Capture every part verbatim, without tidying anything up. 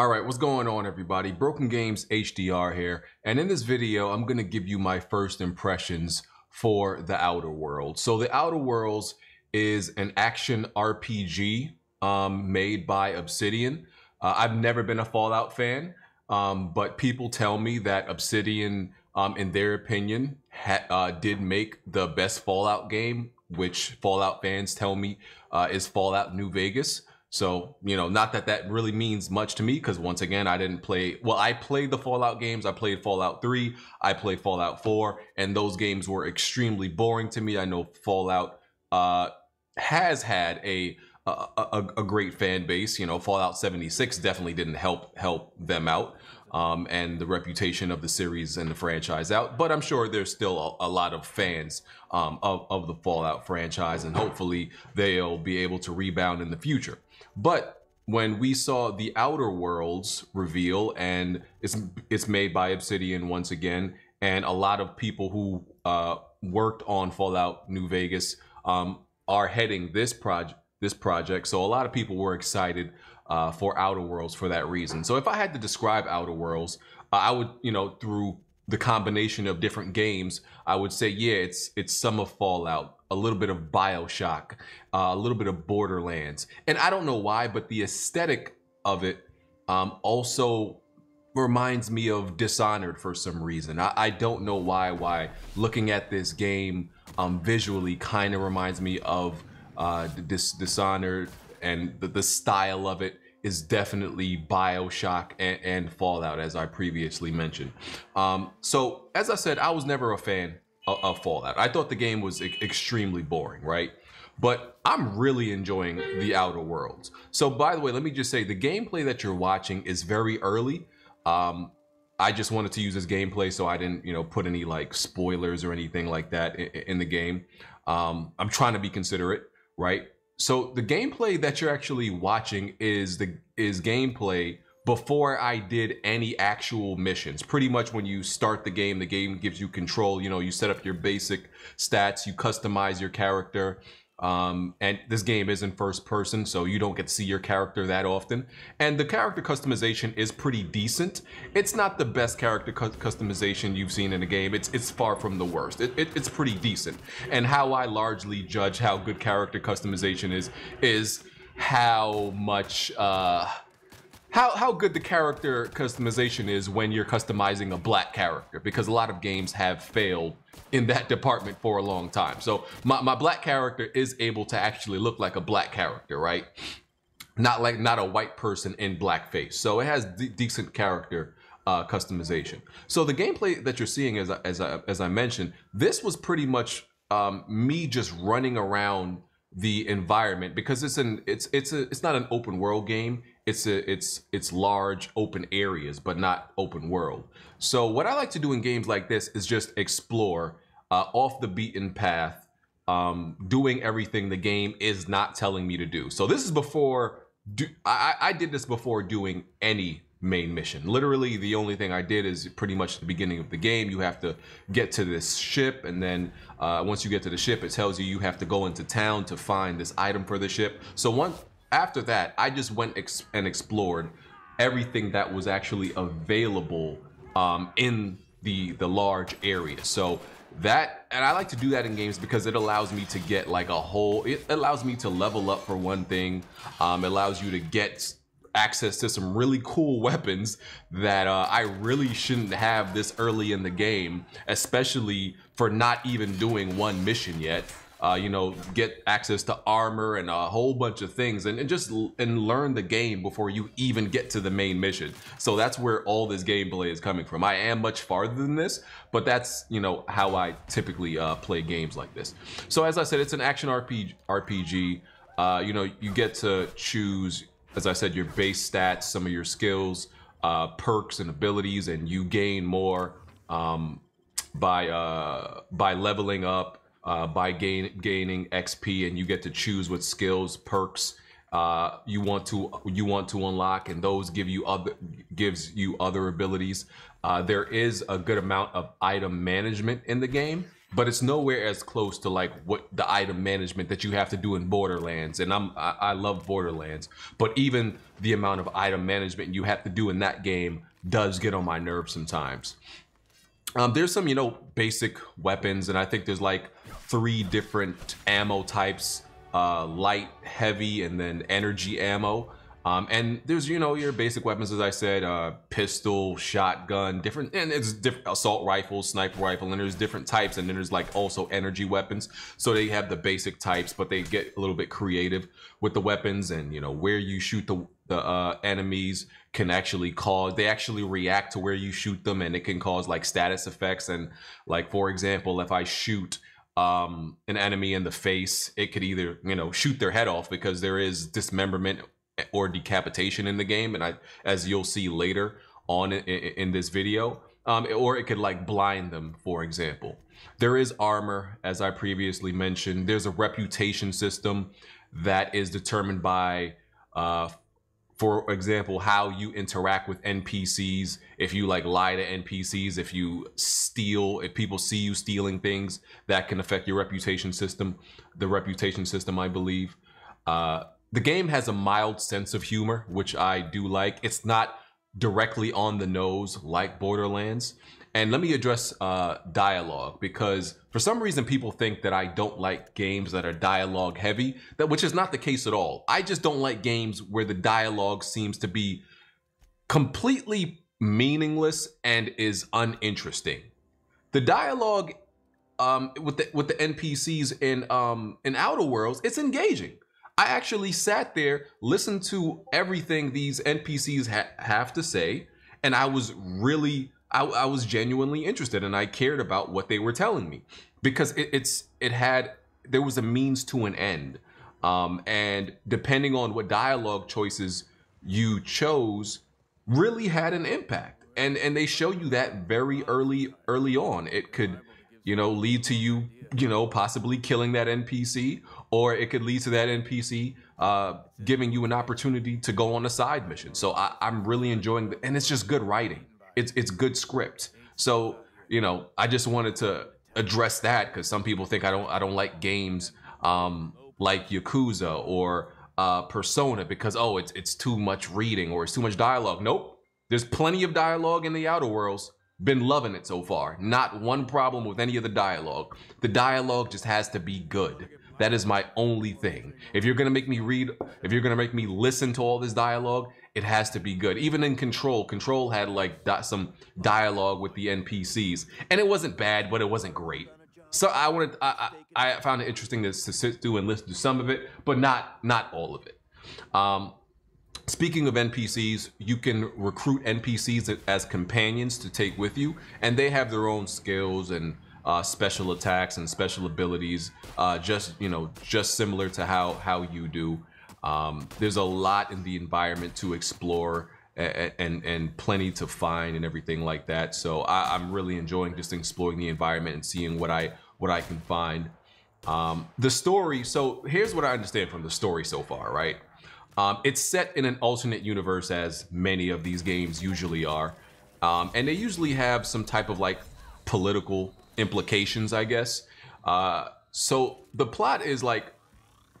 All right, what's going on, everybody? Broken Games H D R here, and in this video, I'm gonna give you my first impressions for The Outer Worlds. So The Outer Worlds is an action R P G um, made by Obsidian. Uh, I've never been a Fallout fan, um, but people tell me that Obsidian, um, in their opinion, ha uh, did make the best Fallout game, which Fallout fans tell me uh, is Fallout New Vegas. So, you know, not that that really means much to me, because once again, I didn't play, well, I played the Fallout games. I played Fallout three, I played Fallout four, and those games were extremely boring to me. I know Fallout uh, has had a, a, a, a great fan base. You know, Fallout seventy-six definitely didn't help, help them out um, and the reputation of the series and the franchise out, but I'm sure there's still a, a lot of fans um, of, of the Fallout franchise, and hopefully they'll be able to rebound in the future. But when we saw The Outer Worlds reveal, and it's it's made by Obsidian once again, and a lot of people who uh, worked on Fallout New Vegas um, are heading this project. This project, so a lot of people were excited uh, for Outer Worlds for that reason. So if I had to describe Outer Worlds, uh, I would, you know, through the combination of different games, I would say, yeah, it's it's some of Fallout, a little bit of BioShock, uh, a little bit of Borderlands. And I don't know why, but the aesthetic of it um, also reminds me of Dishonored for some reason. I, I don't know why, why looking at this game um, visually kind of reminds me of uh, Dis Dishonored, and the, the style of it is definitely BioShock and, and Fallout, as I previously mentioned. Um, so as I said, I was never a fan of Fallout. I thought the game was e- extremely boring, right? But I'm really enjoying The Outer Worlds. So by the way, let me just say, the gameplay that you're watching is very early. Um, I just wanted to use this gameplay, so I didn't, you know, put any like spoilers or anything like that in, in the game. Um, I'm trying to be considerate, right? So the gameplay that you're actually watching is the is gameplay before I did any actual missions. Pretty much when you start the game, the game gives you control. You know, you set up your basic stats, you customize your character. Um, and this game is in first person, so you don't get to see your character that often. And the character customization is pretty decent. It's not the best character cu customization you've seen in a game. It's it's far from the worst. It, it, it's pretty decent. And how I largely judge how good character customization is, is how much... Uh, How, how good the character customization is when you're customizing a black character, because a lot of games have failed in that department for a long time. So my, my black character is able to actually look like a black character, right? Not like not a white person in blackface. So it has de decent character uh, customization. So the gameplay that you're seeing, as I, as I, as I mentioned, this was pretty much um, me just running around the environment, because it's an it's it's a it's not an open world game. It's a, it's it's large open areas, but not open world. So what I like to do in games like this is just explore uh, off the beaten path, um, doing everything the game is not telling me to do. So this is before do, I, I did this before doing any main mission. Literally, the only thing I did is pretty much the beginning of the game. You have to get to this ship, and then uh, once you get to the ship, it tells you you have to go into town to find this item for the ship. So once after that, I just went ex and explored everything that was actually available um, in the the large area. So that, and I like to do that in games because it allows me to get like a whole, it allows me to level up for one thing. Um, it allows you to get access to some really cool weapons that uh, I really shouldn't have this early in the game, especially for not even doing one mission yet. Uh, you know, get access to armor and a whole bunch of things, and, and just and learn the game before you even get to the main mission. So that's where all this gameplay is coming from. I am much farther than this, but that's, you know, how I typically uh, play games like this. So as I said, it's an action R P G. Uh, you know, you get to choose, as I said, your base stats, some of your skills, uh, perks and abilities, and you gain more um, by uh, by leveling up. Uh, by gain, gaining X P, and you get to choose what skills, perks uh, you want to you want to unlock, and those give you other gives you other abilities. Uh, there is a good amount of item management in the game, but it's nowhere as close to like what the item management that you have to do in Borderlands. And I'm, I, I love Borderlands, but even the amount of item management you have to do in that game does get on my nerves sometimes. Um, there's some, you know, basic weapons, and I think there's like three different ammo types, uh, light, heavy, and then energy ammo. Um, and there's, you know, your basic weapons, as I said, uh, pistol, shotgun, different, and it's different assault rifle, sniper rifle, and there's different types. And then there's like also energy weapons. So they have the basic types, but they get a little bit creative with the weapons, and, you know, where you shoot the, the uh, enemies can actually cause, they actually react to where you shoot them, and it can cause like status effects. And like, for example, if I shoot um, an enemy in the face, it could either, you know, shoot their head off because there is dismemberment or decapitation in the game, and I, as you'll see later on in, in, in this video, um, or it could like blind them, for example. There is armor, as I previously mentioned. There's a reputation system that is determined by, uh, for example, how you interact with N P Cs. If you like lie to N P Cs, if you steal, if people see you stealing things, that can affect your reputation system, the reputation system, I believe. Uh, The game has a mild sense of humor, which I do like. It's not directly on the nose like Borderlands. And let me address uh, dialogue, because for some reason people think that I don't like games that are dialogue heavy, that which is not the case at all. I just don't like games where the dialogue seems to be completely meaningless and is uninteresting. The dialogue um, with the, with the N P Cs in um, in Outer Worlds, it's engaging. I actually sat there, listened to everything these N P Cs ha have to say, and I was really, I, I was genuinely interested, and I cared about what they were telling me, because it, it's, it had, there was a means to an end. Um, and depending on what dialogue choices you chose, really had an impact. And, and they show you that very early, early on. It could, you know, lead to you, you know, possibly killing that N P C, or it could lead to that N P C uh, giving you an opportunity to go on a side mission. So I, I'm really enjoying, the, and it's just good writing. It's it's good script. So, you know, I just wanted to address that, because some people think I don't I don't like games um, like Yakuza or uh, Persona because, oh, it's it's too much reading or it's too much dialogue. Nope, there's plenty of dialogue in the Outer Worlds. Been loving it so far. Not one problem with any of the dialogue. The dialogue just has to be good. That is my only thing. If you're gonna make me read, if you're gonna make me listen to all this dialogue, it has to be good. Even in Control, Control had like di- some dialogue with the N P Cs, and it wasn't bad, but it wasn't great. So I wanted, I, I, I found it interesting to, to sit through and listen to some of it, but not not all of it. Um, Speaking of N P Cs, you can recruit N P Cs as companions to take with you, and they have their own skills and uh, special attacks and special abilities, uh, just you know, just similar to how how you do. Um, there's a lot in the environment to explore, and and, and plenty to find and everything like that. So I, I'm really enjoying just exploring the environment and seeing what I what I can find. Um, the story. So here's what I understand from the story so far, right? Um, it's set in an alternate universe, as many of these games usually are, um, and they usually have some type of like political implications, I guess. Uh, so the plot is like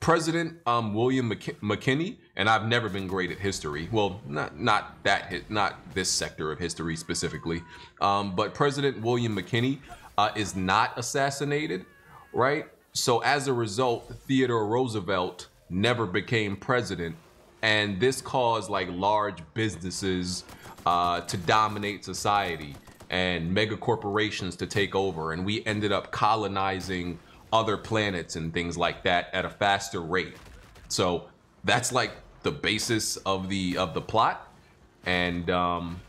President um, William McKinley, and I've never been great at history. Well, not not that not this sector of history specifically, um, but President William McKinley uh, is not assassinated, right? So as a result, Theodore Roosevelt never became president, and this caused like large businesses uh, to dominate society and mega corporations to take over, and we ended up colonizing other planets and things like that at a faster rate. So that's like the basis of the of the plot, and um,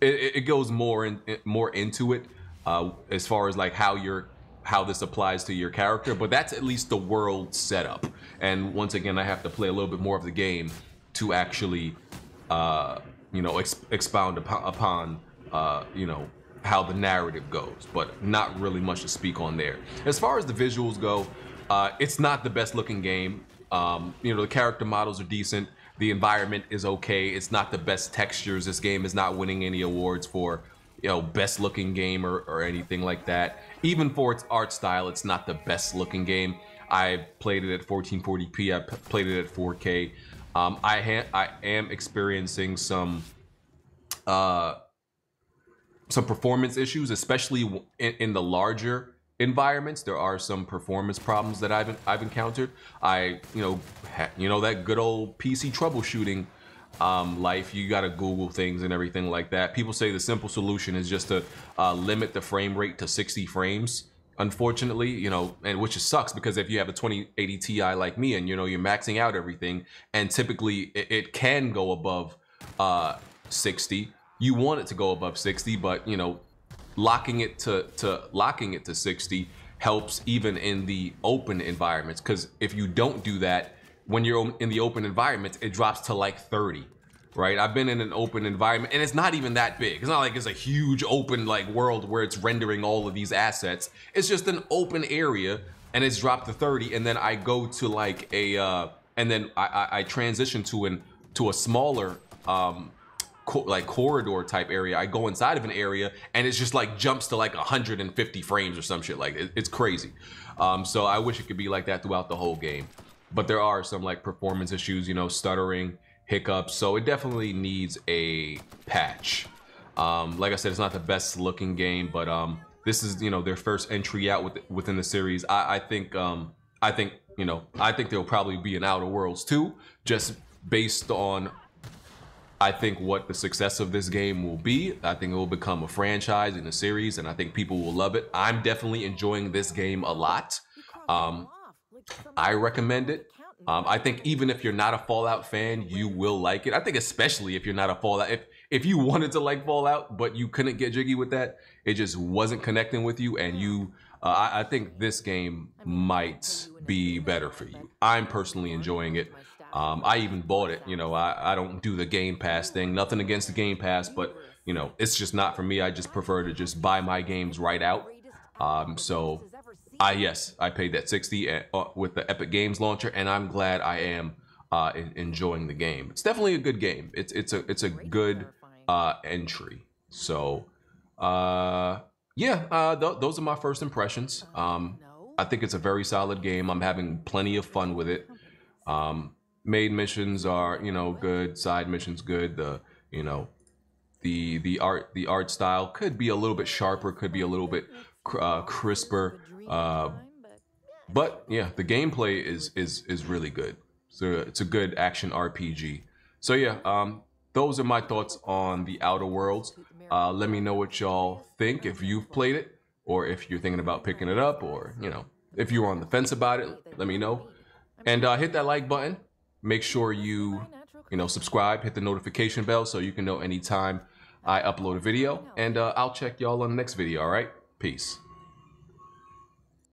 it, it goes more in, more into it uh, as far as like how you're how this applies to your character, but that's at least the world setup. And once again, I have to play a little bit more of the game to actually, uh, you know, ex expound upon, upon uh, you know, how the narrative goes, but not really much to speak on there. As far as the visuals go, uh, it's not the best looking game. Um, you know, the character models are decent. The environment is okay. It's not the best textures. This game is not winning any awards for you know, best looking game or, or anything like that. Even for its art style, it's not the best looking game. I played it at fourteen forty p, I played it at four K. Um, I, ha I am experiencing some uh, some performance issues, especially in, in the larger environments. There are some performance problems that I've I've encountered. I you know ha you know that good old P C troubleshooting um, life. You got to Google things and everything like that. People say the simple solution is just to uh, limit the frame rate to sixty frames. Unfortunately, you know, and which sucks, because if you have a twenty eighty T I like me and, you know, you're maxing out everything, and typically it, it can go above uh, sixty. You want it to go above sixty, but, you know, locking it to, to locking it to sixty helps even in the open environments, because if you don't do that, when you're in the open environments, it drops to like thirty. Right? I've been in an open environment, and it's not even that big. It's not like it's a huge open like world where it's rendering all of these assets. It's just an open area, and it's dropped to thirty, and then I go to like a, uh, and then I, I, I transition to an to a smaller um, co like corridor type area. I go inside of an area, and it's just like jumps to like one hundred fifty frames or some shit like that. It's crazy. Um, so I wish it could be like that throughout the whole game, but there are some like performance issues, you know, stuttering, hiccups, so it definitely needs a patch. Um, like I said, it's not the best looking game, but um, this is, you know, their first entry out with, within the series. I, I think, um, I think, you know, I think there'll probably be an Outer Worlds two, just based on, I think, what the success of this game will be. I think it will become a franchise in the series, and I think people will love it. I'm definitely enjoying this game a lot. Um, I recommend it. Um, I think even if you're not a Fallout fan, you will like it. I think especially if you're not a Fallout, if if you wanted to like Fallout, but you couldn't get jiggy with that, it just wasn't connecting with you, and you, uh, I, I think this game might be better for you. I'm personally enjoying it. Um, I even bought it. You know, I, I don't do the Game Pass thing. Nothing against the Game Pass, but, you know, it's just not for me. I just prefer to just buy my games right out. Um, so... I, yes, I paid that sixty at, uh, with the Epic Games launcher, and I'm glad I am uh, in, enjoying the game. It's definitely a good game. It's it's a it's a good uh, entry. So uh, yeah, uh, th those are my first impressions. Um, I think it's a very solid game. I'm having plenty of fun with it. Um, main missions are, you know, good. Side missions good. The you know the the art the art style could be a little bit sharper. Could be a little bit uh, crisper. Uh, but yeah, the gameplay is is is really good. So it's a good action R P G. So yeah, um, those are my thoughts on The Outer Worlds. Uh, let me know what y'all think, if you've played it, or if you're thinking about picking it up, or, you know, if you're on the fence about it, let me know. And uh, hit that like button. Make sure you, you know, subscribe, hit the notification bell so you can know anytime I upload a video. And uh, I'll check y'all on the next video, all right? Peace.